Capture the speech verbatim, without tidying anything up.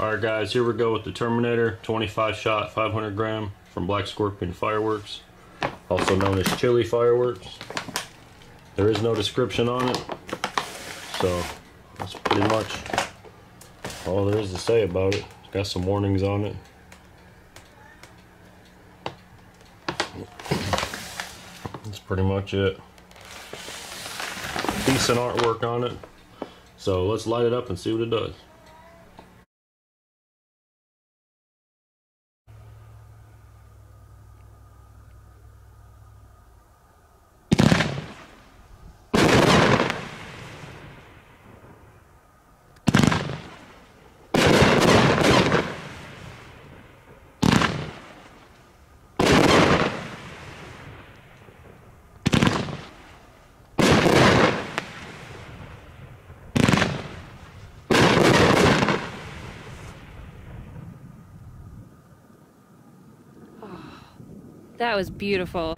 Alright guys, here we go with the Terminator twenty-five shot five hundred gram from Black Scorpion Fireworks, also known as Chili Fireworks. There is no description on it, so that's pretty much all there is to say about it. It's got some warnings on it. That's pretty much it. Decent artwork on it. So let's light it up and see what it does. That was beautiful.